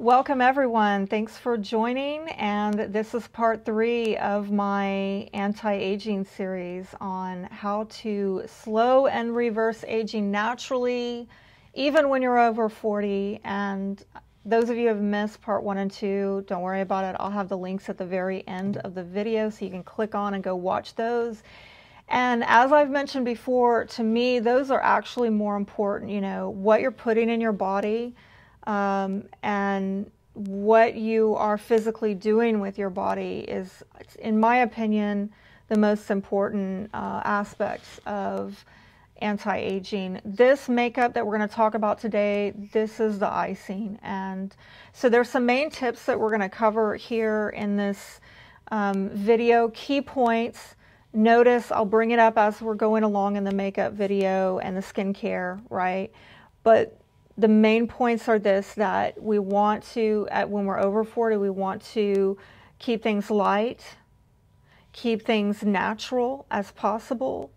Welcome everyone, thanks for joining, and this is part 3 of my anti-aging series on how to slow and reverse aging naturally even when you're over 40. And those of you who have missed part 1 and 2, don't worry about it, I'll have the links at the very end of the video so you can click on and go watch those. And as I've mentioned before, to me those are actually more important, you know, what you're putting in your body and what you are physically doing with your body is, in my opinion, the most important aspects of anti-aging. This makeup that we're going to talk about today, this is the icing. And so there's some main tips that we're going to cover here in this video, key points. Notice I'll bring it up as we're going along in the makeup video and the skincare, right? But the main points are this, that we want to, when we're over 40, we want to keep things light, keep things natural as possible.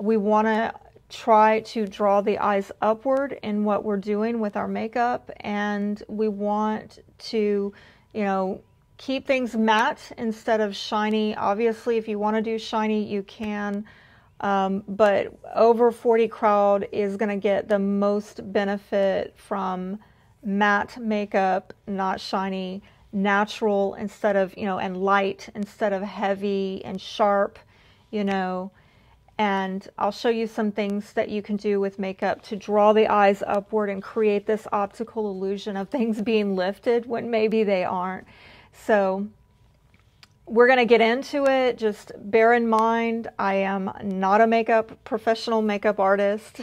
We want to try to draw the eyes upward in what we're doing with our makeup, and we want to, you know, keep things matte instead of shiny. Obviously, if you want to do shiny, you can. But over 40 crowd is going to get the most benefit from matte makeup, not shiny, natural instead of, you know, and light instead of heavy and sharp, you know. And I'll show you some things that you can do with makeup to draw the eyes upward and create this optical illusion of things being lifted when maybe they aren't. So we're going to get into it. Just bear in mind, I am not a professional makeup artist.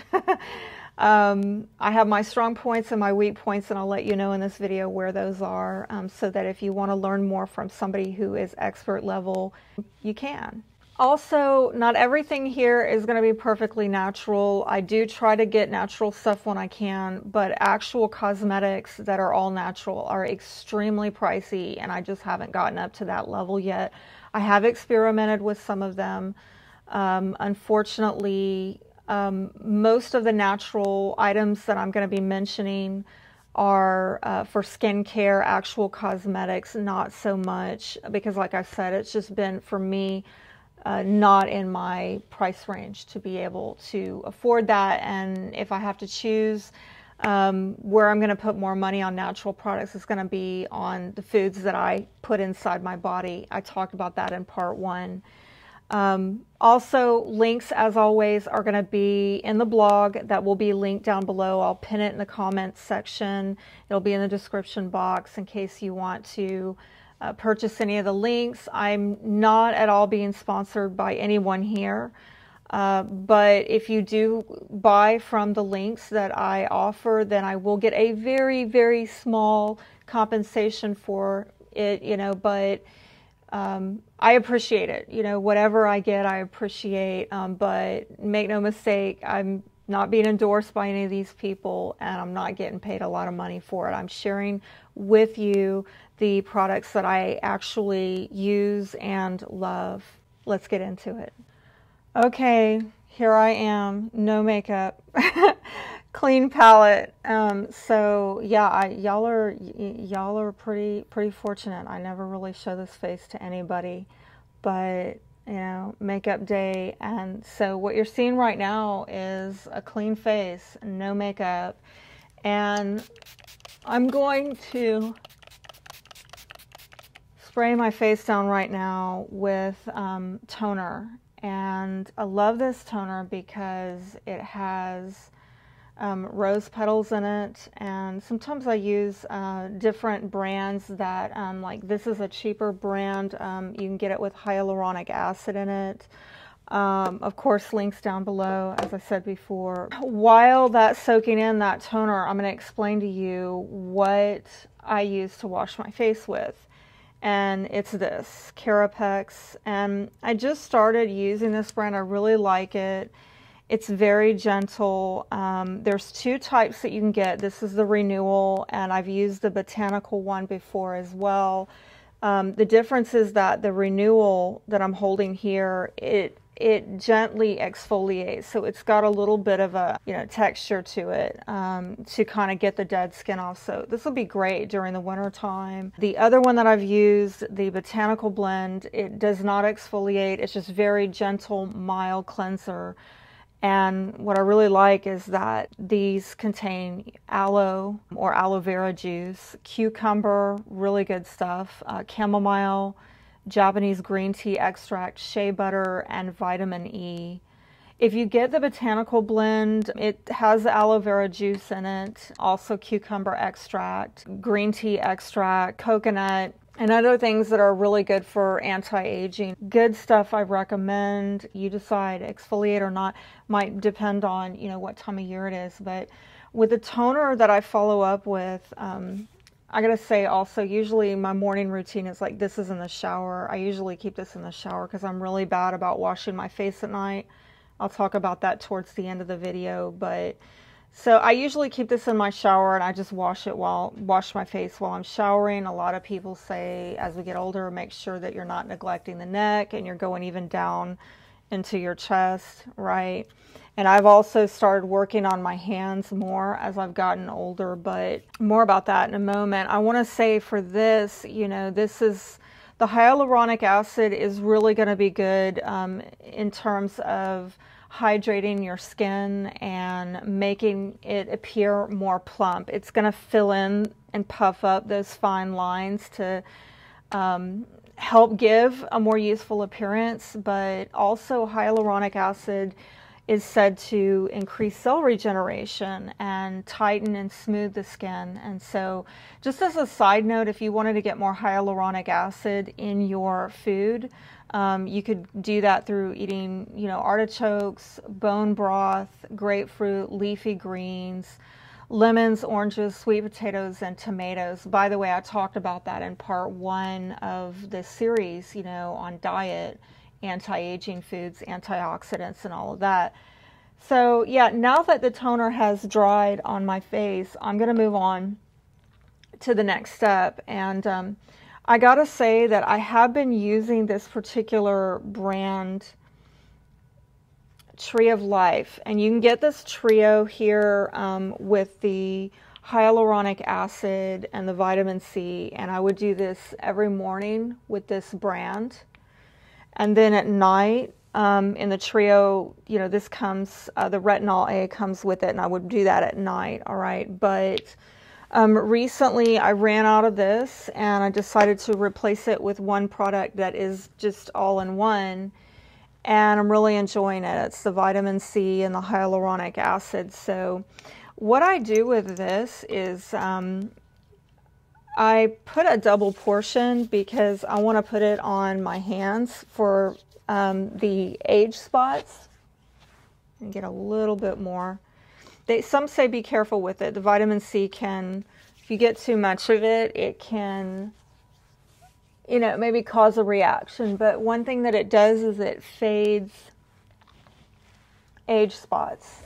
I have my strong points and my weak points, and I'll let you know in this video where those are, so that if you want to learn more from somebody who is expert level, you can. Also, not everything here is going to be perfectly natural. I do try to get natural stuff when I can, but actual cosmetics that are all natural are extremely pricey, and I just haven't gotten up to that level yet. I have experimented with some of them. Unfortunately, most of the natural items that I'm going to be mentioning are for skincare, actual cosmetics, not so much, because like I said, it's just been, for me, not in my price range to be able to afford that. And if I have to choose where I'm going to put more money on natural products, it's going to be on the foods that I put inside my body. I talked about that in part 1. Also, links, as always, are going to be in the blog. That will be linked down below. I'll pin it in the comments section. It'll be in the description box in case you want to purchase any of the links. I'm not at all being sponsored by anyone here, but if you do buy from the links that I offer, then I will get a very, very small compensation for it, you know, but I appreciate it. You know, whatever I get, I appreciate, but make no mistake, I'm not being endorsed by any of these people, and I'm not getting paid a lot of money for it. I'm sharing with you the products that I actually use and love. Let's get into it. Okay, here I am, no makeup, clean palette. So yeah, y'all are pretty fortunate. I never really show this face to anybody, but you know, makeup day. And so what you're seeing right now is a clean face, no makeup, and I'm going to spray my face down right now with toner. And I love this toner because it has rose petals in it, and sometimes I use different brands that like, this is a cheaper brand. You can get it with hyaluronic acid in it. Of course, links down below, as I said before. While that's soaking in, that toner, I'm going to explain to you what I use to wash my face with. And it's this Carapex, and I just started using this brand. I really like it. It's very gentle. There's 2 types that you can get. This is the Renewal, and I've used the Botanical one before as well. The difference is that the Renewal that I'm holding here, it it gently exfoliates, so it's got a little bit of a, you know, texture to it to kind of get the dead skin off. So this will be great during the winter time. The other one that I've used, the Botanical Blend, it does not exfoliate. It's just very gentle, mild cleanser. And what I really like is that these contain aloe or aloe vera juice, cucumber, really good stuff, chamomile, Japanese green tea extract, shea butter, and vitamin E. If you get the Botanical Blend, it has aloe vera juice in it, also cucumber extract, green tea extract, coconut, and other things that are really good for anti-aging. Good stuff I recommend. You decide, exfoliate or not. Might depend on, you know, what time of year it is. But with the toner that I follow up with, I gotta say also, usually my morning routine is like, this is in the shower. I usually keep this in the shower because I'm really bad about washing my face at night. I'll talk about that towards the end of the video, but so I usually keep this in my shower and I just wash my face while I'm showering. A lot of people say as we get older, make sure that you're not neglecting the neck and you're going even down into your chest, right? And I've also started working on my hands more as I've gotten older, but more about that in a moment. I want to say for this, you know, this is, the hyaluronic acid is really going to be good in terms of hydrating your skin and making it appear more plump. It's going to fill in and puff up those fine lines to help give a more youthful appearance, but also hyaluronic acid is said to increase cell regeneration and tighten and smooth the skin. And so just as a side note, if you wanted to get more hyaluronic acid in your food, you could do that through eating, you know, artichokes, bone broth, grapefruit, leafy greens, lemons, oranges, sweet potatoes, and tomatoes. By the way, I talked about that in part 1 of this series, you know, on diet, anti-aging foods, antioxidants, and all of that. So yeah, now that the toner has dried on my face, I'm going to move on to the next step. And I gotta say that I have been using this particular brand, Tree of Life, and you can get this trio here with the hyaluronic acid and the vitamin C, and I would do this every morning with this brand. And then at night, in the trio, you know, this comes, the retinol A comes with it, and I would do that at night, all right? But recently I ran out of this, and I decided to replace it with one product that is just all in one, and I'm really enjoying it. It's the vitamin C and the hyaluronic acid. So what I do with this is I put a double portion because I want to put it on my hands for the age spots and get a little bit more. Some say be careful with it. The vitamin C can, if you get too much of it, it can, you know, maybe cause a reaction. But one thing that it does is it fades age spots.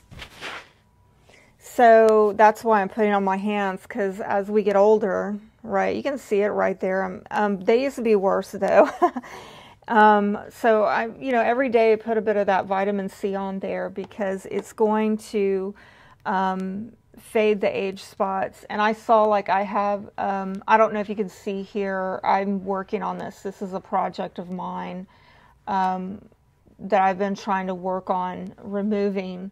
So that's why I'm putting it on my hands, because as we get older, right, you can see it right there. They used to be worse, though. So I, you know, every day I put a bit of that vitamin C on there because it's going to fade the age spots. And I saw, like, I have, I don't know if you can see here, I'm working on this. This is a project of mine that I've been trying to work on removing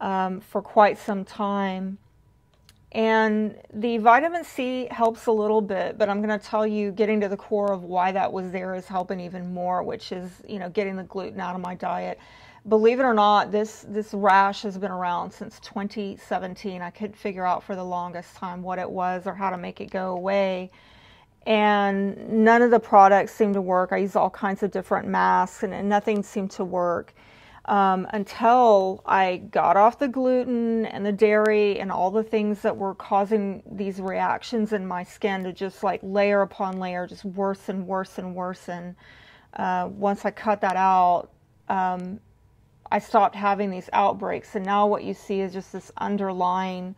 for quite some time, and the vitamin C helps a little bit, but I'm going to tell you, getting to the core of why that was there is helping even more, which is, you know, getting the gluten out of my diet. Believe it or not, this rash has been around since 2017. I couldn't figure out for the longest time what it was or how to make it go away, and none of the products seemed to work. I used all kinds of different masks, and nothing seemed to work. Until I got off the gluten and the dairy and all the things that were causing these reactions in my skin to just like layer upon layer, just worse and worse and worse. And once I cut that out, I stopped having these outbreaks. And now what you see is just this underlying,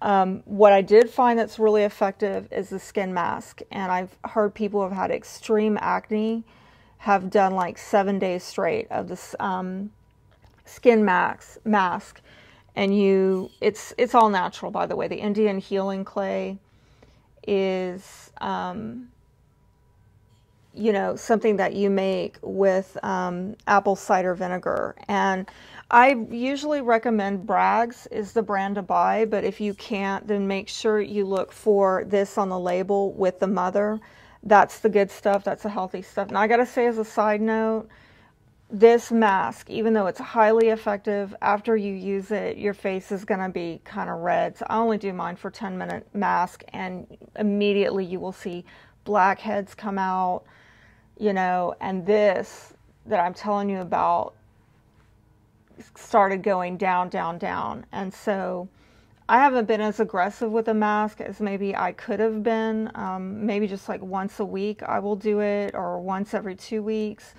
what I did find that's really effective is the skin mask. And I've heard people have had extreme acne have done like 7 days straight of this skin mask, and it's all natural, by the way. The Indian healing clay is you know, something that you make with apple cider vinegar. And I usually recommend Bragg's is the brand to buy, but if you can't, then make sure you look for this on the label with the mother. That's the good stuff. That's the healthy stuff. And I gotta say, as a side note, this mask, even though it's highly effective, after you use it, your face is going to be kind of red. So I only do mine for 10-minute mask, and immediately you will see blackheads come out, you know. And this that I'm telling you about started going down, down, down. And so I haven't been as aggressive with a mask as maybe I could have been. Maybe just like once a week I will do it, or once every 2 weeks.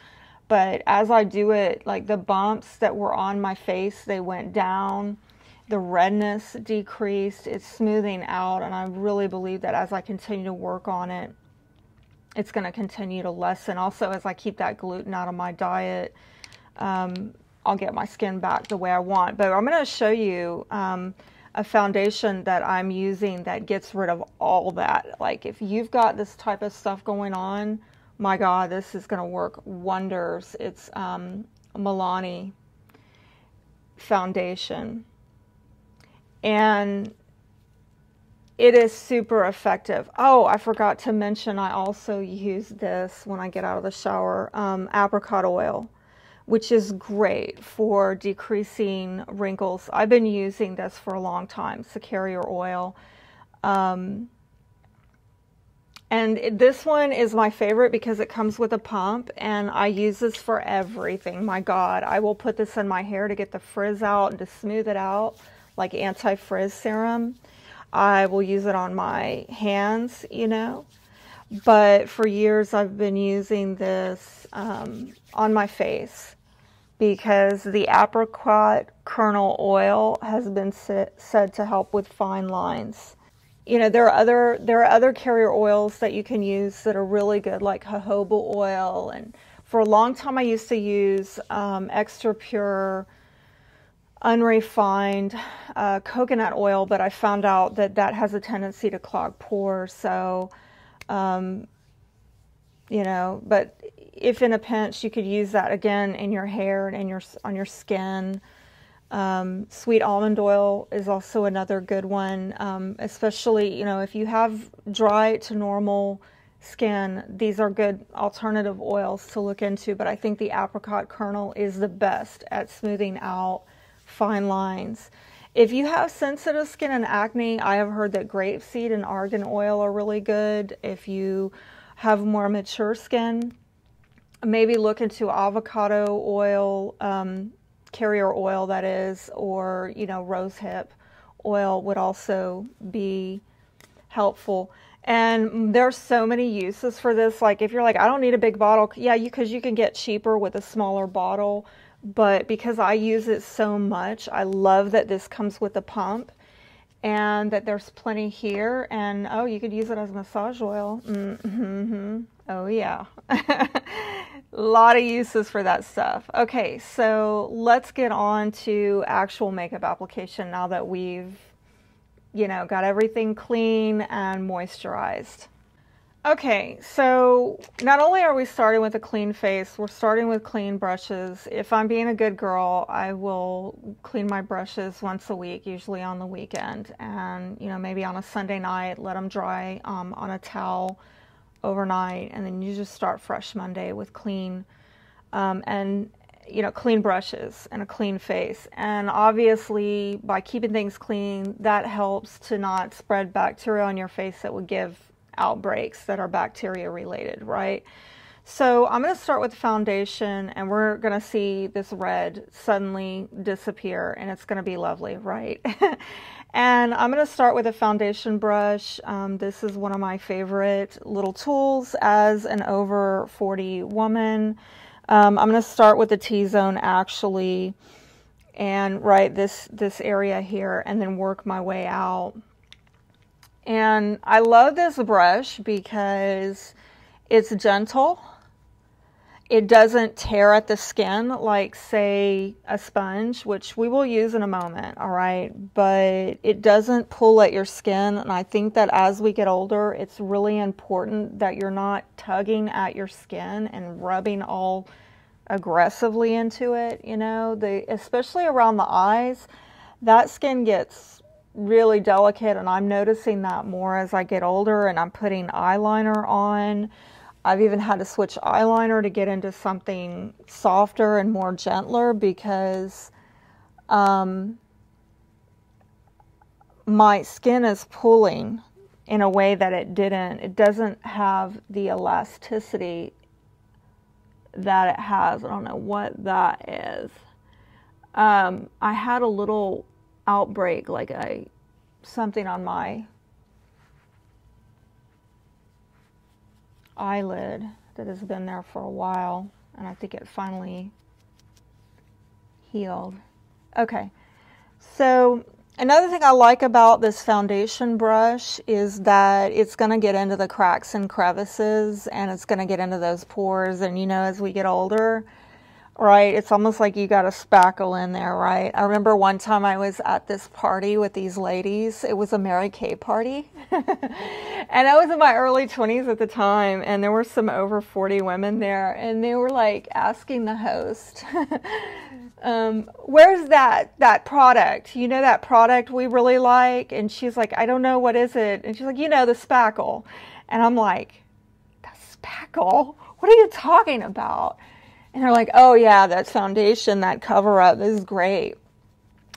But as I do it, like the bumps that were on my face, they went down, the redness decreased, it's smoothing out. And I really believe that as I continue to work on it, it's going to continue to lessen. Also, as I keep that gluten out of my diet, I'll get my skin back the way I want. But I'm going to show you a foundation that I'm using that gets rid of all that. Like, if you've got this type of stuff going on, my God, this is going to work wonders. It's Milani foundation, and it is super effective. Oh, I forgot to mention, I also use this when I get out of the shower, apricot oil, which is great for decreasing wrinkles. I've been using this for a long time. It's a carrier oil. And this one is my favorite because it comes with a pump, and I use this for everything. My God, I will put this in my hair to get the frizz out and to smooth it out, like anti-frizz serum. I will use it on my hands, you know. But for years I've been using this on my face, because the apricot kernel oil has been said to help with fine lines. You know, there are other carrier oils that you can use that are really good, like jojoba oil. And for a long time I used to use extra pure unrefined coconut oil, but I found out that that has a tendency to clog pores. So you know, but if in a pinch, you could use that again in your hair and in your on your skin. Sweet almond oil is also another good one, especially, you know, if you have dry to normal skin. These are good alternative oils to look into, but I think the apricot kernel is the best at smoothing out fine lines. If you have sensitive skin and acne, I have heard that grapeseed and argan oil are really good. If you have more mature skin, maybe look into avocado oil, carrier oil that is, or, you know, rosehip oil would also be helpful. And there's so many uses for this. Like, if you're like, I don't need a big bottle, yeah, because you can get cheaper with a smaller bottle. But because I use it so much, I love that this comes with a pump, and that there's plenty here. And oh, you could use it as massage oil. Oh yeah. A lot of uses for that stuff. Okay, so let's get on to actual makeup application now that we've, you know, got everything clean and moisturized. Okay, so not only are we starting with a clean face, we're starting with clean brushes. If I'm being a good girl, I will clean my brushes once a week, usually on the weekend. And, you know, maybe on a Sunday night, let them dry on a towel overnight, and then you just start fresh Monday with clean and, you know, clean brushes and a clean face. And obviously, by keeping things clean, that helps to not spread bacteria on your face that would give outbreaks that are bacteria related, right? So I'm going to start with the foundation, and we're going to see this red suddenly disappear, and it's going to be lovely, right? And I'm going to start with a foundation brush. This is one of my favorite little tools as an over 40 woman. I'm going to start with the T-zone, actually, and right this area here, and then work my way out. And I love this brush because it's gentle. It doesn't tear at the skin like, say, a sponge, which we will use in a moment, all right? But it doesn't pull at your skin, and I think that as we get older, it's really important that you're not tugging at your skin and rubbing all aggressively into it, you know? Especially around the eyes, that skin gets really delicate, and I'm noticing that more as I get older, and I'm putting eyeliner on. I've even had to switch eyeliner to get into something softer and more gentler because my skin is pulling in a way that it didn't. It doesn't have the elasticity that it has. I don't know what that is. I had a little outbreak, like something on my eyelid that has been there for a while, and I think it finally healed. Okay, so another thing I like about this foundation brush is that it's going to get into the cracks and crevices, and it's going to get into those pores. And you know, as we get older, right, it's almost like you got a spackle in there, right? I remember one time I was at this party with these ladies. It was a Mary Kay party. And I was in my early 20s at the time, and there were some over 40 women there, and they were like asking the host, where's that product? You know, that product we really like? And she's like, I don't know, what is it? And she's like, you know, the spackle. And I'm like, the spackle? What are you talking about? And they're like, oh yeah, that foundation, that cover up is great.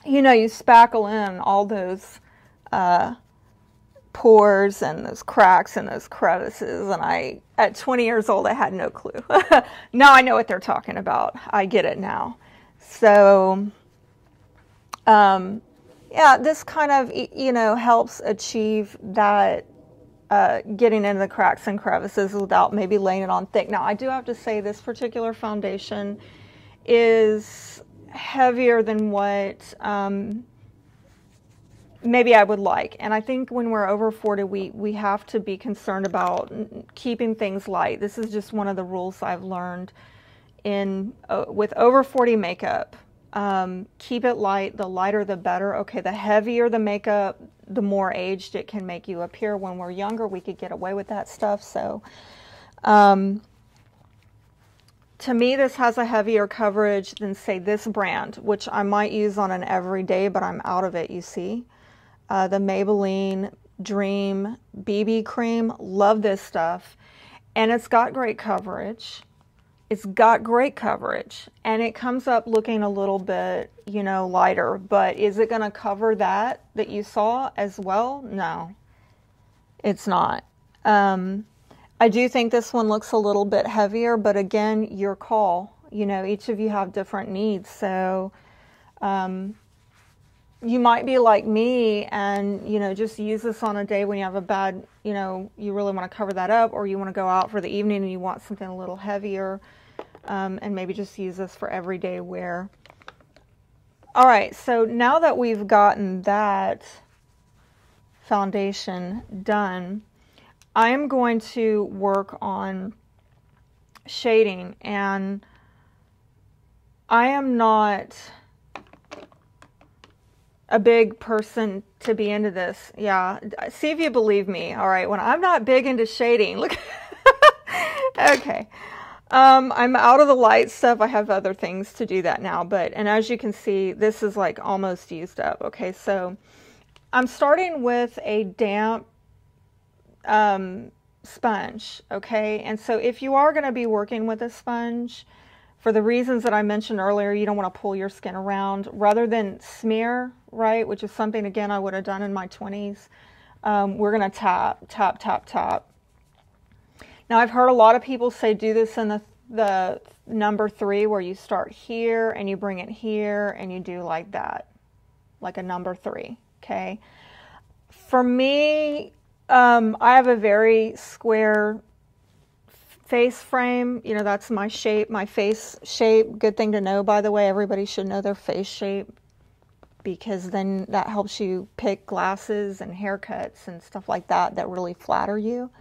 You know, you spackle in all those pores and those cracks and those crevices. And I, at 20 years old, I had no clue. Now I know what they're talking about. I get it now. So, yeah, this kind of, you know, helps achieve that getting into the cracks and crevices without maybe laying it on thick. Now, I do have to say this particular foundation is heavier than what maybe I would like. And I think when we're over 40, we have to be concerned about keeping things light. This is just one of the rules I've learned in with over 40 makeup. Keep it light. The lighter, the better. Okay, the heavier the makeup, the more aged it can make you appear. When we're younger, we could get away with that stuff. So, to me, this has a heavier coverage than, say, this brand, which I might use on an everyday, but I'm out of it, you see. The Maybelline Dream BB Cream. Love this stuff. And it's got great coverage. It's got great coverage, and it comes up looking a little bit, you know, lighter, but is it going to cover that you saw as well? No, it's not. I do think this one looks a little bit heavier, but again, your call, you know, each of you have different needs. So, you might be like me and, you know, just use this on a day when you have a bad, you know, you really want to cover that up, or you want to go out for the evening and you want something a little heavier. And maybe just use this for everyday wear. All right, so now that we've gotten that foundation done, I am going to work on shading, and I am not a big person to be into this. Yeah, see if you believe me, all right? When I'm not big into shading, look. Okay. I'm out of the light stuff. I have other things to do that now, and as you can see, this is like almost used up. Okay, so I'm starting with a damp sponge, okay? And so if you are gonna be working with a sponge, for the reasons that I mentioned earlier, you don't wanna pull your skin around, rather than smear, right? Which is something, again, I would have done in my 20s. We're gonna tap, tap, tap, tap. Now, I've heard a lot of people say do this in the number 3, where you start here and you bring it here and you do like that, like a number 3, okay? For me, I have a very square face frame. You know, that's my shape, my face shape. Good thing to know, by the way. Everybody should know their face shape, because then that helps you pick glasses and haircuts and stuff like that that really flatter you.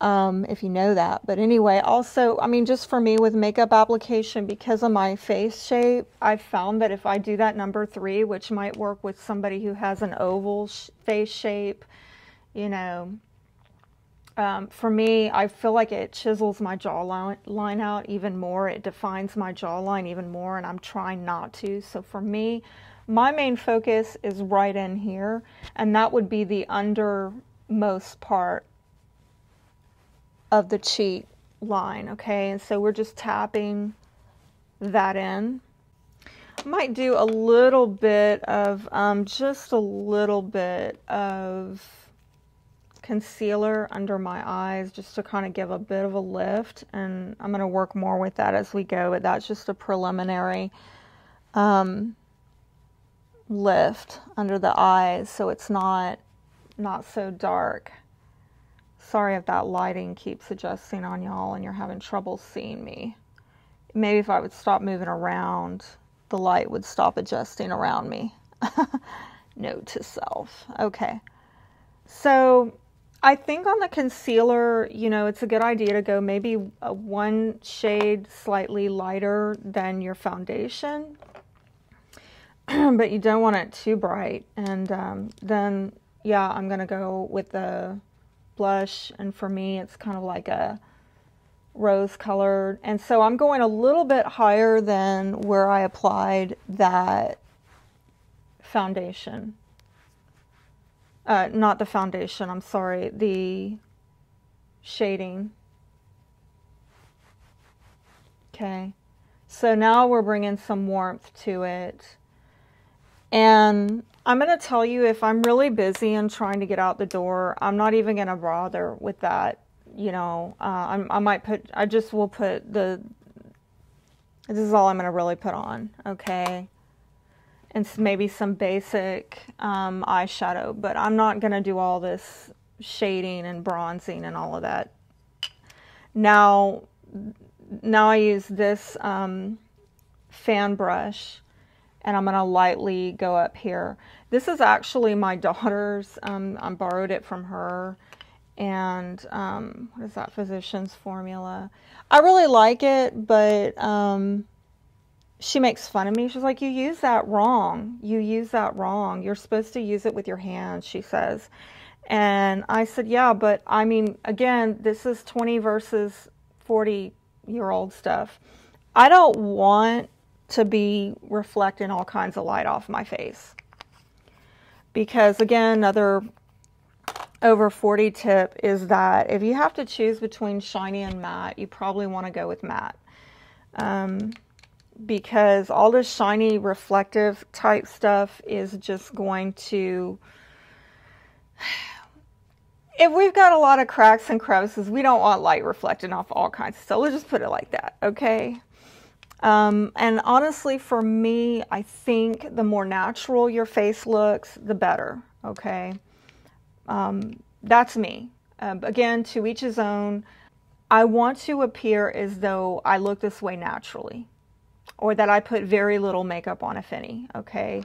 if you know that. But anyway, also, I mean, just for me with makeup application, because of my face shape, I've found that if I do that number 3, which might work with somebody who has an oval face shape, you know, for me, I feel like it chisels my jawline out even more. It defines my jawline even more, and I'm trying not to. So for me, my main focus is right in here, and that would be the undermost part of the cheek line, okay? And so we're just tapping that in. Might do a little bit of, just a little bit of concealer under my eyes just to kind of give a bit of a lift, and I'm going to work more with that as we go, but that's just a preliminary lift under the eyes, so it's not so dark. Sorry if that lighting keeps adjusting on y'all and you're having trouble seeing me. Maybe if I would stop moving around, the light would stop adjusting around me. Note to self. Okay. So I think on the concealer, you know, it's a good idea to go maybe one shade slightly lighter than your foundation. But you don't want it too bright. And then, yeah, I'm going to go with the blush, and for me it's kind of like a rose colored, and so I'm going a little bit higher than where I applied that foundation, not the foundation, I'm sorry, the shading. Okay, so now we're bringing some warmth to it, and I'm going to tell you, if I'm really busy and trying to get out the door, I'm not even going to bother with that. You know, this is all I'm going to really put on. Okay. And maybe some basic eyeshadow, but I'm not going to do all this shading and bronzing and all of that. Now I use this fan brush, and I'm going to lightly go up here. This is actually my daughter's. I borrowed it from her. And what is that? Physician's Formula. I really like it, but she makes fun of me. She's like, you use that wrong. You use that wrong. You're supposed to use it with your hands, she says. And I said, yeah, but I mean, again, this is 20 versus 40-year-old stuff. I don't want to be reflecting all kinds of light off my face. Because again, another over 40 tip is that if you have to choose between shiny and matte, you probably want to go with matte. Because all this shiny reflective type stuff is just going to... If we've got a lot of cracks and crevices, we don't want light reflecting off all kinds of stuff. Let's just put it like that, okay? And honestly, for me, I think the more natural your face looks, the better, okay? That's me. Again, to each his own. I want to appear as though I look this way naturally, or that I put very little makeup on, if any, okay?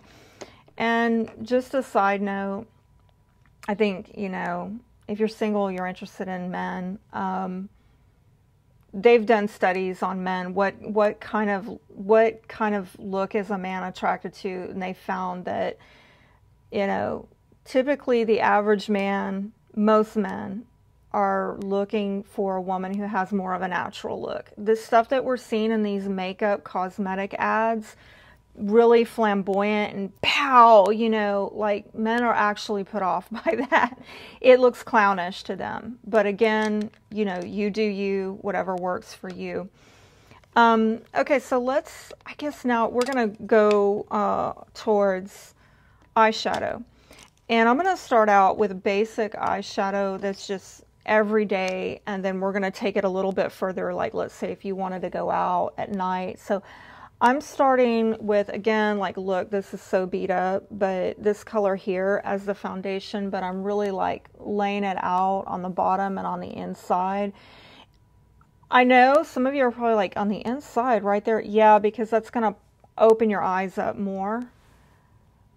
And just a side note, I think, you know, if you're single, you're interested in men, they've done studies on men, what kind of look is a man attracted to, and they found that, you know, typically the average man, most men, are looking for a woman who has more of a natural look. The stuff that we're seeing in these makeup cosmetic ads, really flamboyant and pow, you know, like, men are actually put off by that. It looks clownish to them. But again, you know, you do you, whatever works for you. Okay, so let's, I guess now we're gonna go towards eyeshadow, and I'm gonna start out with a basic eyeshadow that's just everyday, and then we're gonna take it a little bit further, like, let's say if you wanted to go out at night. So I'm starting with, again, like, look, this is so beat up, but this color here as the foundation, but I'm really, like, laying it out on the bottom and on the inside. I know some of you are probably like, on the inside right there. Yeah, because that's going to open your eyes up more.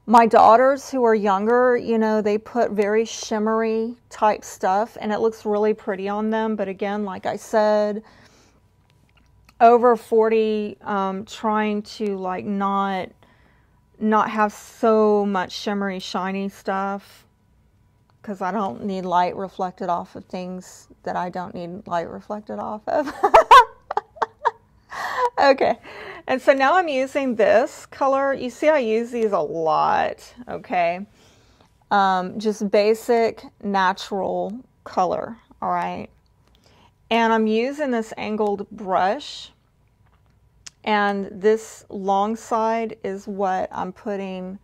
My daughters who are younger, you know, they put very shimmery type stuff and it looks really pretty on them. But again, like I said, over 40, trying to like not have so much shimmery, shiny stuff, because I don't need light reflected off of things that I don't need light reflected off of. Okay, and so now I'm using this color. You see I use these a lot, okay? Just basic natural color, all right? And I'm using this angled brush, and this long side is what I'm putting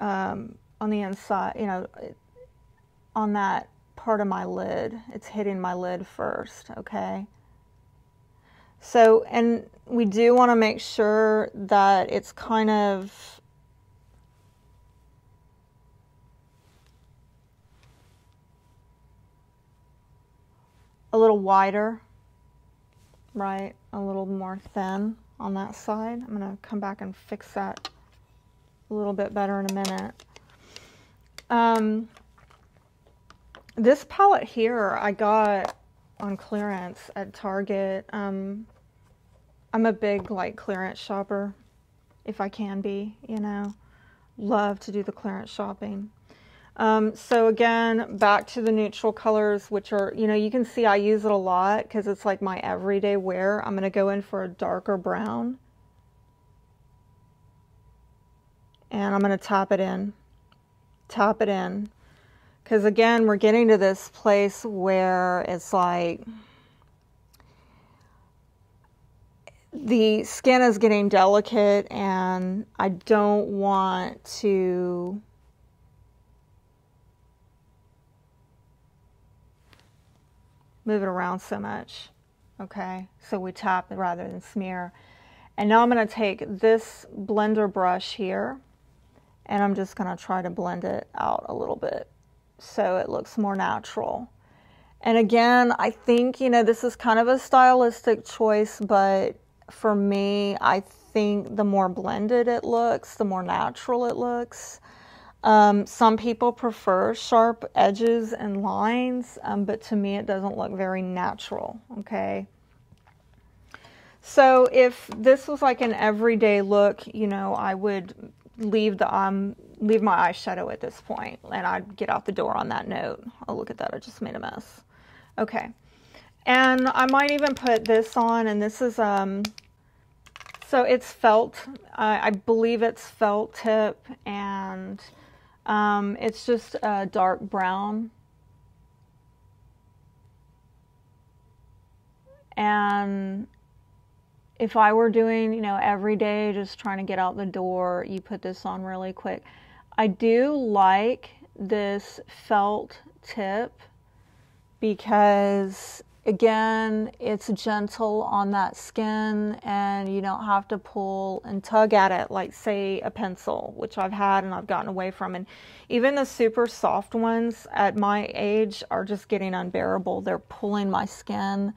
on the inside, you know, on that part of my lid. It's hitting my lid first, okay? So, and we do want to make sure that it's kind of a little wider, right? A little more thin on that side. I'm going to come back and fix that a little bit better in a minute. This palette here I got on clearance at Target. I'm a big like clearance shopper, if I can be, you know. Love to do the clearance shopping. So again, back to the neutral colors, which are, you know, you can see I use it a lot because it's like my everyday wear. I'm going to go in for a darker brown and I'm going to tap it in, because again, we're getting to this place where it's like the skin is getting delicate and I don't want to move it around so much, okay? So we tap rather than smear. And now I'm gonna take this blender brush here and I'm just gonna try to blend it out a little bit so it looks more natural. And again, I think, you know, this is kind of a stylistic choice, but for me, I think the more blended it looks, the more natural it looks. Some people prefer sharp edges and lines, but to me it doesn't look very natural, okay? So if this was like an everyday look, you know, I would leave the leave my eyeshadow at this point and I'd get out the door on that note. Oh, look at that, I just made a mess. Okay, and I might even put this on, and this is so it's felt, I believe it's felt tip, and it's just a dark brown. And if I were doing, you know, every day, just trying to get out the door, you put this on really quick. I do like this felt tip because, again, it's gentle on that skin and you don't have to pull and tug at it like, say, a pencil, which I've had and I've gotten away from. And even the super soft ones at my age are just getting unbearable. They're pulling my skin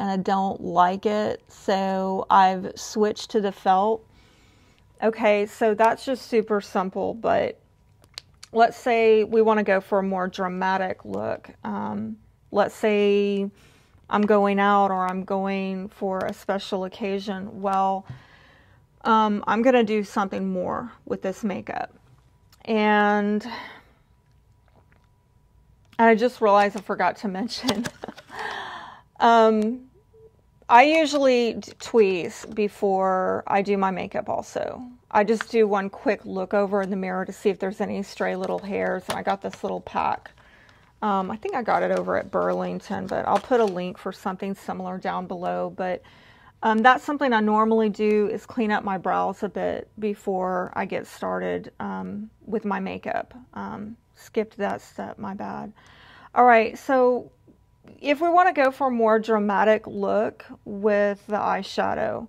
and I don't like it, so I've switched to the felt. Okay, so that's just super simple, but let's say we want to go for a more dramatic look. Let's say I'm going out or I'm going for a special occasion. Well, I'm going to do something more with this makeup. And I just realized I forgot to mention. I usually tweeze before I do my makeup also. I just do one quick look over in the mirror to see if there's any stray little hairs. And I got this little pack. I think I got it over at Burlington, but I'll put a link for something similar down below. But that's something I normally do, is clean up my brows a bit before I get started with my makeup. Skipped that step, my bad. All right, so if we want to go for a more dramatic look with the eyeshadow,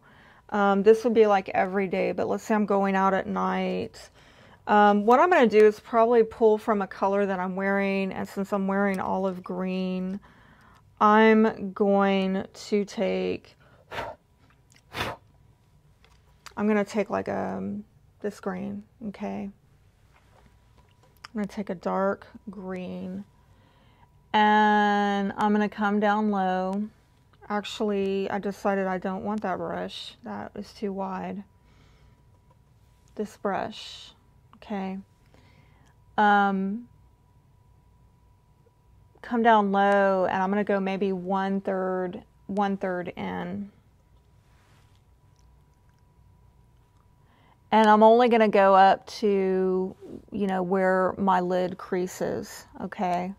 this would be like every day, but let's say I'm going out at night. What I'm going to do is probably pull from a color that I'm wearing, and since I'm wearing olive green, I'm going to take I'm going to take like this green, okay? I'm going to take a dark green and I'm going to come down low. Actually, I decided I don't want that brush. That is too wide. This brush, okay? Come down low and I'm going to go maybe one third in. And I'm only going to go up to, you know, where my lid creases, okay?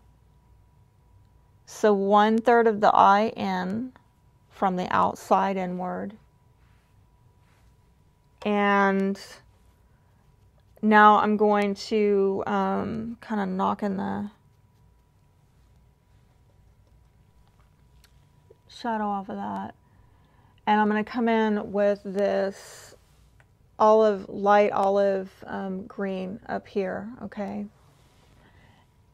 So 1/3 of the eye in from the outside inward. And now I'm going to kind of knock in the shadow off of that. And I'm going to come in with this olive, light olive green up here, okay?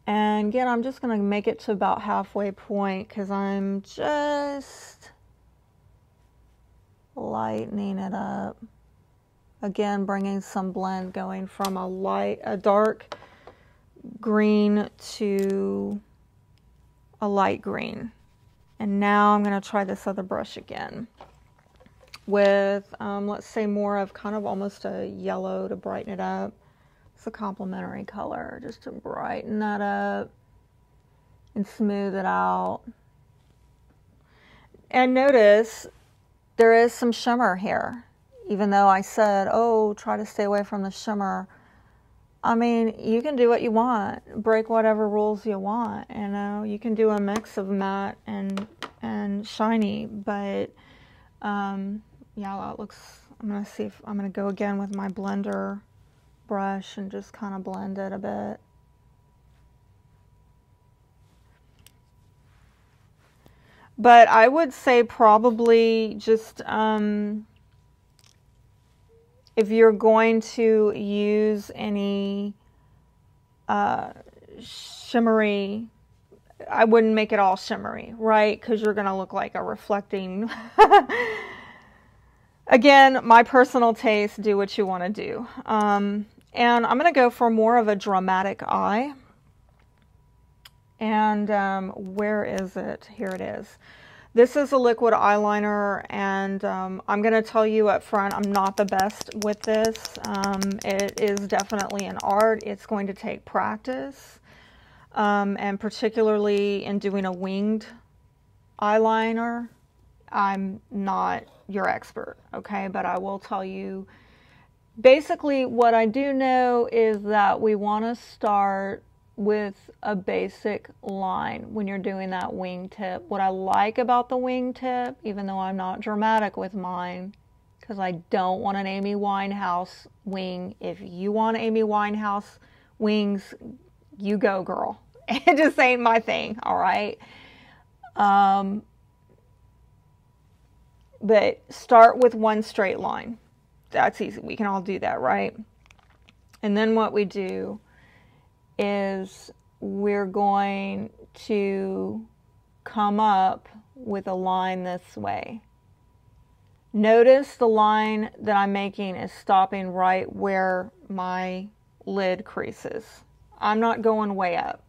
And again, I'm just going to make it to about halfway point because I'm just lightening it up. Again, bringing some blend, going from a dark green to a light green. And now I'm going to try this other brush again with, let's say, more of kind of almost a yellow to brighten it up. It's a complementary color, just to brighten that up and smooth it out. And notice there is some shimmer here. Even though I said, oh, try to stay away from the shimmer. I mean, you can do what you want. Break whatever rules you want, you know. You can do a mix of matte and shiny, but yeah, that looks, I'm gonna see if I'm gonna go again with my blender brush and just kind of blend it a bit. But I would say probably just, if you're going to use any shimmery, I wouldn't make it all shimmery, right? Because you're going to look like a reflecting. Again, my personal taste, do what you want to do. And I'm going to go for more of a dramatic eye. And where is it? Here it is. This is a liquid eyeliner, and I'm going to tell you up front, I'm not the best with this. It is definitely an art. It's going to take practice, and particularly in doing a winged eyeliner, I'm not your expert, okay? But I will tell you, basically what I do know is that we want to start with a basic line when you're doing that wingtip. What I like about the wingtip, even though I'm not dramatic with mine, because I don't want an Amy Winehouse wing. If you want Amy Winehouse wings, you go, girl. It just ain't my thing, all right? But start with one straight line. That's easy. We can all do that, right? And then what we do is we're going to come up with a line this way. Notice the line that I'm making is stopping right where my lid creases. I'm not going way up.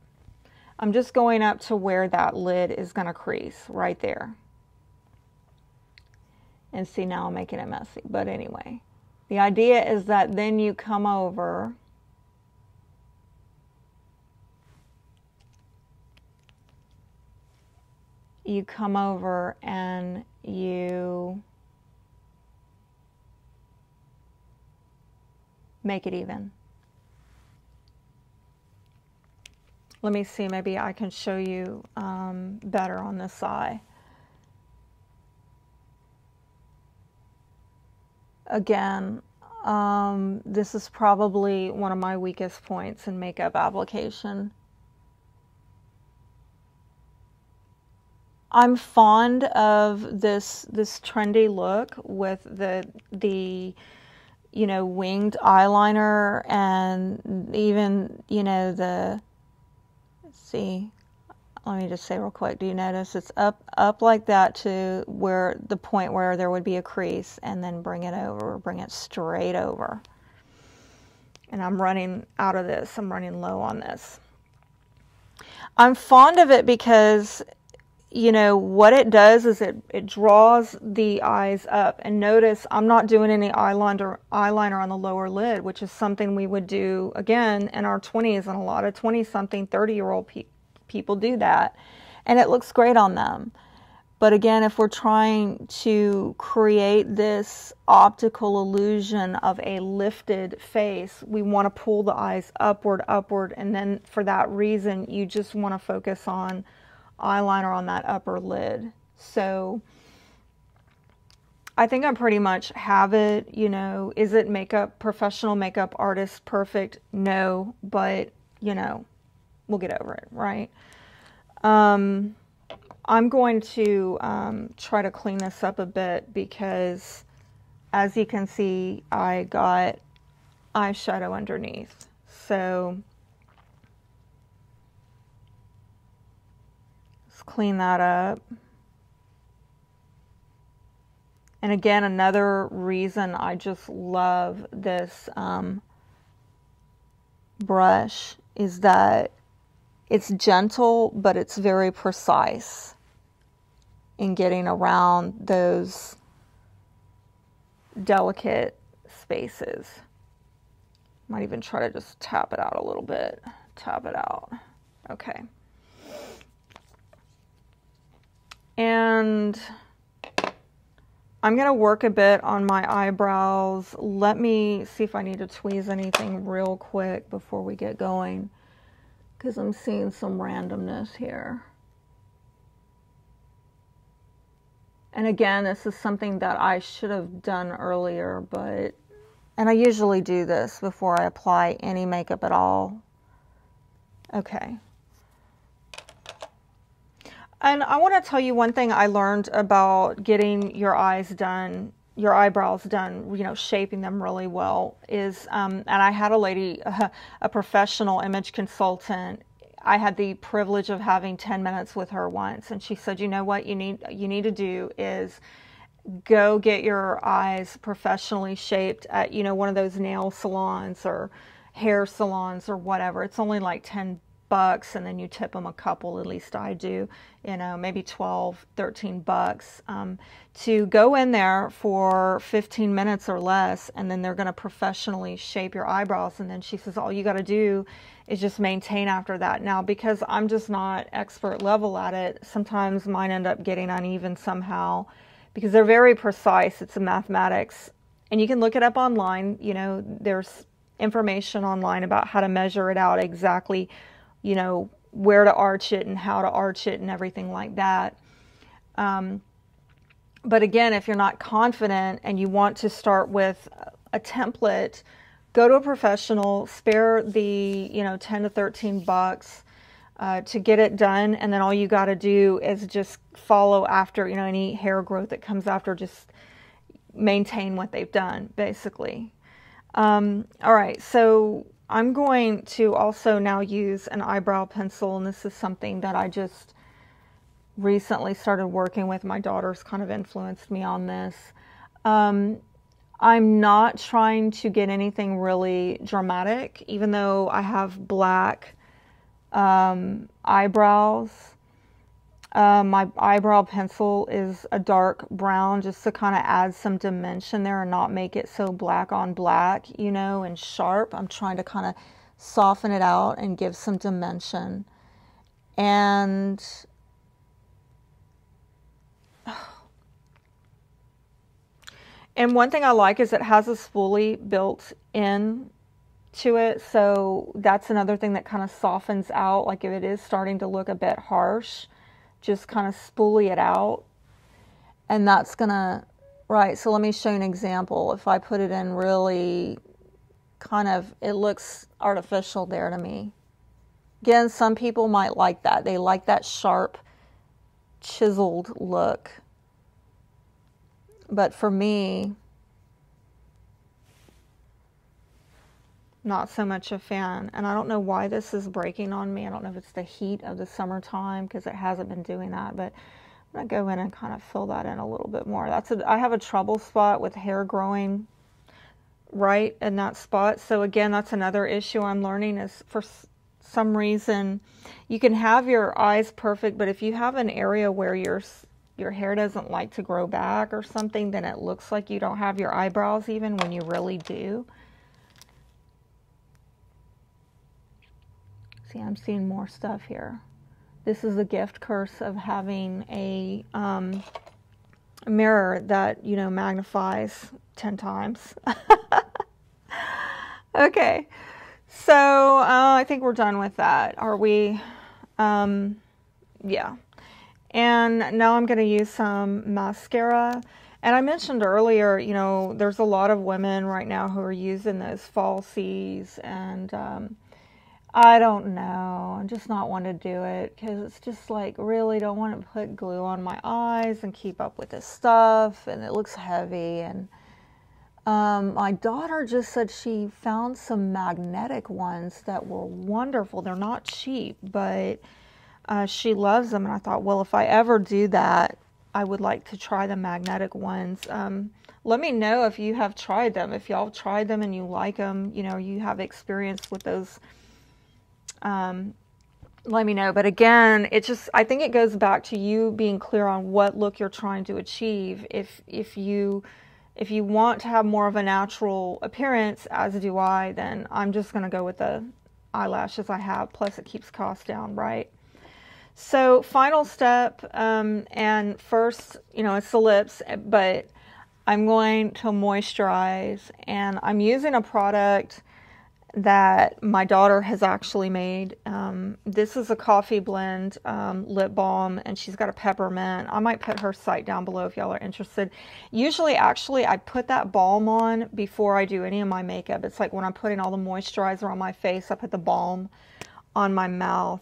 I'm just going up to where that lid is going to crease, right there. And see, now I'm making it messy. But anyway, the idea is that then you come over and you make it even. Let me see, maybe I can show you better on this eye. Again, this is probably one of my weakest points in makeup application. I'm fond of this trendy look with the you know, winged eyeliner, and even, you know, the, let's see, let me just say real quick, do you notice it's up like that to where the point where there would be a crease, and then bring it over, bring it straight over. And I'm running out of this, I'm running low on this. I'm fond of it because, you know, what it does is it draws the eyes up. And notice I'm not doing any eyeliner on the lower lid, which is something we would do, again, in our 20s. And a lot of 20-something, 30-year-old people do that. And it looks great on them. But again, if we're trying to create this optical illusion of a lifted face, we want to pull the eyes upward. And then for that reason, you just want to focus on eyeliner on that upper lid. So I think I pretty much have it. You know, is it makeup, professional makeup artist perfect? No, but you know, we'll get over it, right? I'm going to try to clean this up a bit, because as you can see, I got eyeshadow underneath. So let's clean that up. And again, another reason I just love this brush is that it's gentle, but it's very precise in getting around those delicate spaces. Might even try to just tap it out a little bit. Tap it out. Okay. And I'm going to work a bit on my eyebrows. Let me see if I need to tweeze anything real quick before we get going, because I'm seeing some randomness here. And again, this is something that I should have done earlier, but, and I usually do this before I apply any makeup at all. Okay. And I want to tell you one thing I learned about getting your eyes done, your eyebrows done, you know, shaping them really well, is, and I had a lady, a professional image consultant. I had the privilege of having 10 minutes with her once, and she said, you know what you need to do is go get your eyes professionally shaped at, you know, one of those nail salons or hair salons or whatever. It's only like $10, and then you tip them a couple, at least I do, you know, maybe 12, 13 bucks, to go in there for 15 minutes or less, and then they're going to professionally shape your eyebrows. And then she says, all you got to do is just maintain after that. Now, because I'm just not expert level at it, sometimes mine end up getting uneven somehow, because they're very precise. It's a mathematics, and you can look it up online. You know, there's information online about how to measure it out exactly, you know, where to arch it and how to arch it and everything like that. But again, if you're not confident and you want to start with a template, go to a professional, spare the, you know, 10 to 13 bucks to get it done. And then all you got to do is just follow after, you know, any hair growth that comes after, just maintain what they've done, basically. All right. So I'm going to also now use an eyebrow pencil, and this is something that I just recently started working with. My daughter's kind of influenced me on this. I'm not trying to get anything really dramatic, even though I have black eyebrows. My eyebrow pencil is a dark brown, just to kind of add some dimension there and not make it so black on black, you know, and sharp. I'm trying to kind of soften it out and give some dimension. And one thing I like is it has a spoolie built in to it, so that's another thing that kind of softens out. Like if it is starting to look a bit harsh, just kind of spoolie it out, and that's gonna, right, so let me show you an example. If I put it in really kind of, it looks artificial there to me. Again, some people might like that. They like that sharp, chiseled look. But for me, not so much a fan, and I don't know why this is breaking on me. I don't know if it's the heat of the summertime, because it hasn't been doing that, but I'm going to go in and kind of fill that in a little bit more. I have a trouble spot with hair growing right in that spot. So again, that's another issue I'm learning is, for some reason, you can have your eyes perfect, but if you have an area where your hair doesn't like to grow back or something, then it looks like you don't have your eyebrows even when you really do. See, I'm seeing more stuff here. This is the gift curse of having a mirror that, you know, magnifies 10 times. Okay, so I think we're done with that. Are we? Yeah. And now I'm going to use some mascara. And I mentioned earlier, you know, there's a lot of women right now who are using those falsies, and I don't know. I'm just not want to do it, because it's just like, really don't want to put glue on my eyes and keep up with this stuff, and it looks heavy. And my daughter just said she found some magnetic ones that were wonderful. They're not cheap, but she loves them. And I thought, well, if I ever do that, I would like to try the magnetic ones. Let me know if you have tried them. If y'all tried them and you like them, you know, you have experience with those. Let me know. But again, it just, I think it goes back to you being clear on what look you're trying to achieve. If you want to have more of a natural appearance, as do I, then I'm just going to go with the eyelashes I have. Plus it keeps costs down, right? So final step, and first, you know, it's the lips, but I'm going to moisturize, and I'm using a product that my daughter has actually made. This is a coffee blend lip balm, and she's got a peppermint. I might put her site down below if y'all are interested. Usually, actually, I put that balm on before I do any of my makeup. It's like when I'm putting all the moisturizer on my face, I put the balm on my mouth.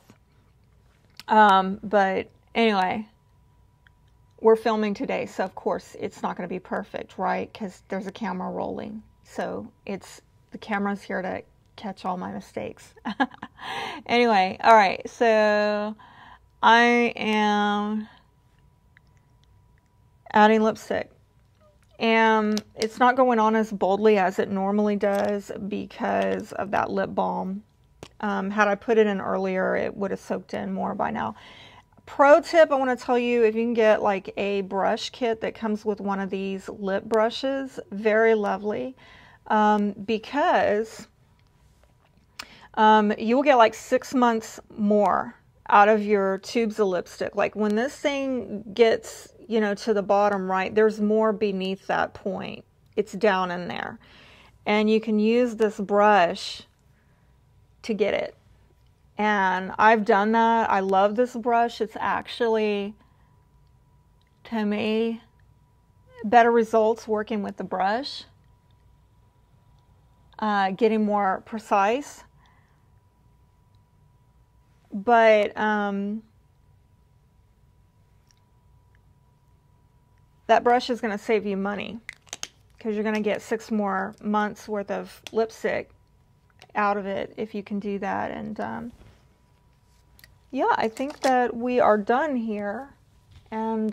But anyway, we're filming today, so of course it's not going to be perfect, right? Because there's a camera rolling, so it's, the camera's here to catch all my mistakes. Anyway, all right, so I am adding lipstick, and it's not going on as boldly as it normally does because of that lip balm. Had I put it in earlier, it would have soaked in more by now. Pro tip, I want to tell you, if you can get like a brush kit that comes with one of these lip brushes, very lovely, because you will get like 6 months more out of your tubes of lipstick. Like when this thing gets, you know, to the bottom, right, there's more beneath that point. It's down in there. And you can use this brush to get it. And I've done that. I love this brush. It's actually, to me, better results working with the brush. Getting more precise, but that brush is going to save you money, because you're going to get 6 more months worth of lipstick out of it if you can do that. And yeah, I think that we are done here, and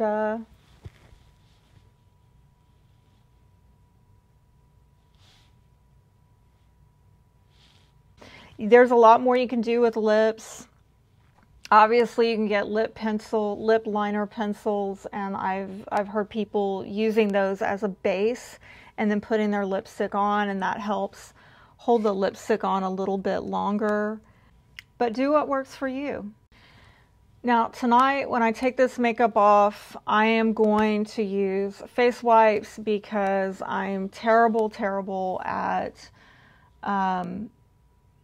there's a lot more you can do with lips. Obviously, you can get lip pencil, lip liner pencils, and I've heard people using those as a base and then putting their lipstick on, and that helps hold the lipstick on a little bit longer. But do what works for you. Now, tonight, when I take this makeup off, I am going to use face wipes, because I'm terrible at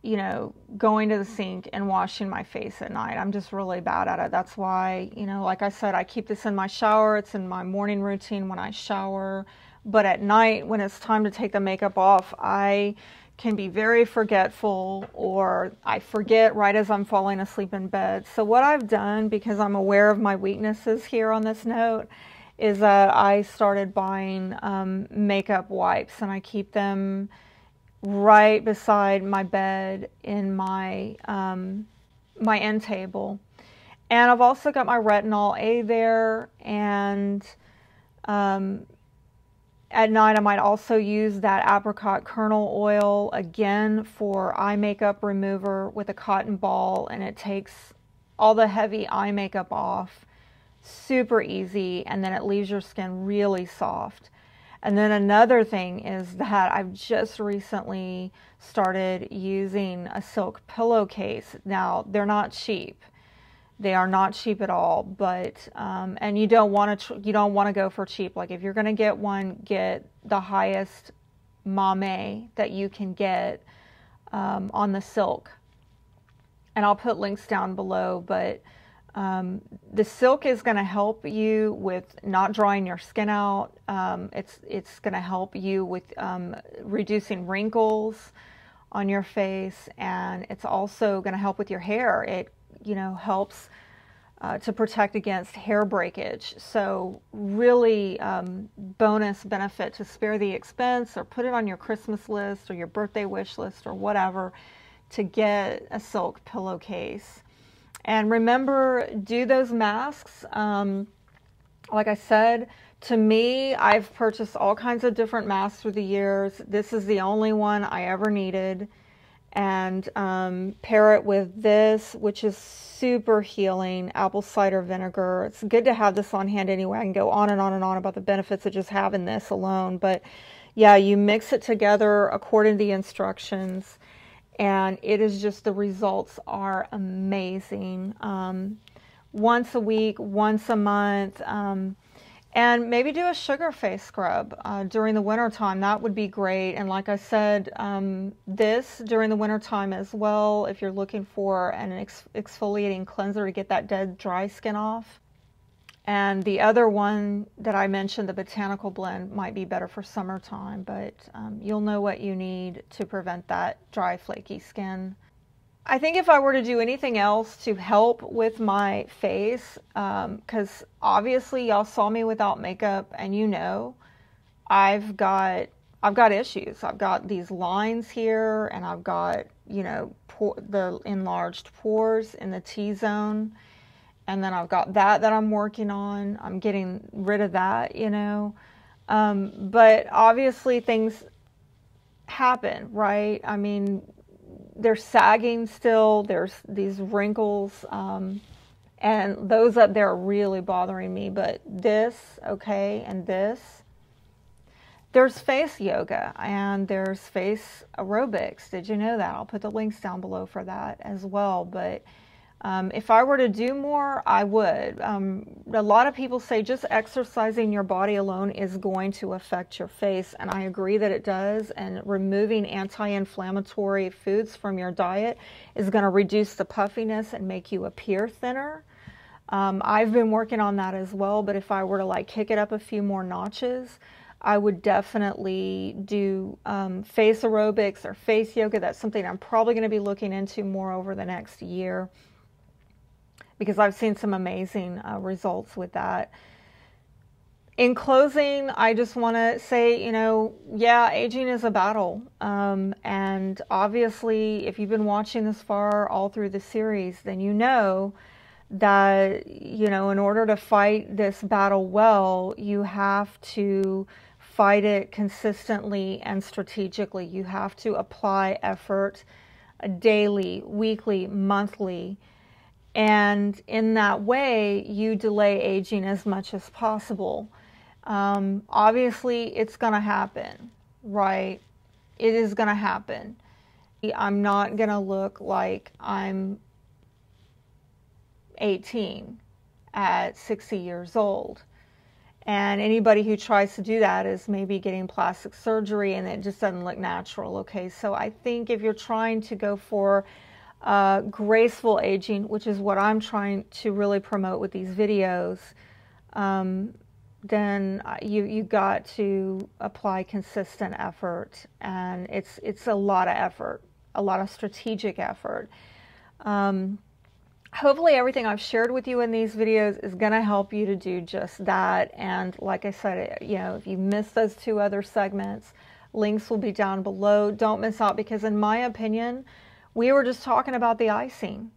you know, going to the sink and washing my face at night. I'm just really bad at it. That's why, you know, like I said, I keep this in my shower. It's in my morning routine when I shower. But at night, when it's time to take the makeup off, I can be very forgetful, or I forget right as I'm falling asleep in bed. So what I've done, because I'm aware of my weaknesses here on this note, is that I started buying makeup wipes, and I keep them right beside my bed in my my end table. And I've also got my retinol A there, and at night I might also use that apricot kernel oil again for eye makeup remover with a cotton ball, and it takes all the heavy eye makeup off super easy, and then it leaves your skin really soft. And then another thing is that I've just recently started using a silk pillowcase. Now, they're not cheap. They are not cheap at all, but and you don't want to go for cheap. Like, if you're going to get one, get the highest mame that you can get on the silk. And I'll put links down below, but the silk is going to help you with not drying your skin out. It's going to help you with reducing wrinkles on your face, and it's also going to help with your hair. It helps to protect against hair breakage. So really bonus benefit to spare the expense, or put it on your Christmas list or your birthday wish list or whatever, to get a silk pillowcase. And remember, do those masks. Like I said, to me, I've purchased all kinds of different masks through the years. This is the only one I ever needed. And pair it with this, which is super healing, apple cider vinegar. It's good to have this on hand anyway. I can go on and on and on about the benefits of just having this alone. But yeah, you mix it together according to the instructions, and it is just, the results are amazing. Once a week, once a month, and maybe do a sugar face scrub during the winter time. That would be great. And like I said, this during the winter time as well, if you're looking for an exfoliating cleanser to get that dead, dry skin off. And the other one that I mentioned, the botanical blend, might be better for summertime, but you'll know what you need to prevent that dry, flaky skin. I think if I were to do anything else to help with my face, because obviously y'all saw me without makeup, and you know I've got issues. I've got these lines here, and I've got the enlarged pores in the T-zone. And then I've got that I'm working on. I'm getting rid of that, But obviously things happen, right? I mean, they're sagging still. There's these wrinkles. And those up there are really bothering me. But this, okay, and this. There's face yoga and there's face aerobics. Did you know that? I'll put the links down below for that as well. But if I were to do more, I would. A lot of people say just exercising your body alone is going to affect your face, and I agree that it does, and removing anti-inflammatory foods from your diet is going to reduce the puffiness and make you appear thinner. I've been working on that as well, but if I were to like kick it up a few more notches, I would definitely do face aerobics or face yoga. That's something I'm probably going to be looking into more over the next year, because I've seen some amazing results with that. In closing, I just want to say, yeah, aging is a battle. And obviously, if you've been watching this far all through the series, then you know that, in order to fight this battle well, you have to fight it consistently and strategically. You have to apply effort daily, weekly, monthly. And in that way, you delay aging as much as possible. Obviously, it's going to happen, right? It is going to happen. I'm not going to look like I'm 18 at 60 years old. And anybody who tries to do that is maybe getting plastic surgery, and it just doesn't look natural, okay? So I think if you're trying to go for graceful aging, which is what I'm trying to really promote with these videos, then you got to apply consistent effort, and it's a lot of effort, a lot of strategic effort. Hopefully everything I've shared with you in these videos is going to help you to do just that. And like I said, if you missed those two other segments, Links will be down below. Don't miss out, because in my opinion, we were just talking about the icing.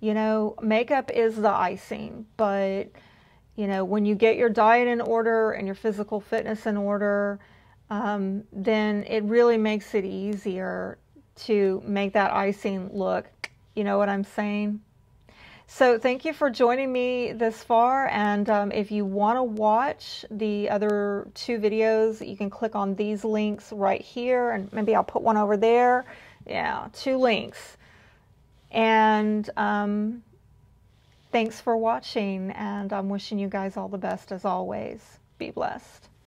You know, makeup is the icing, but you know, when you get your diet in order and your physical fitness in order, then it really makes it easier to make that icing look, you know what I'm saying? So thank you for joining me this far, and if you want to watch the other two videos, you can click on these links right here, and maybe I'll put one over there. Yeah, two links. And thanks for watching, and I'm wishing you guys all the best as always. Be blessed.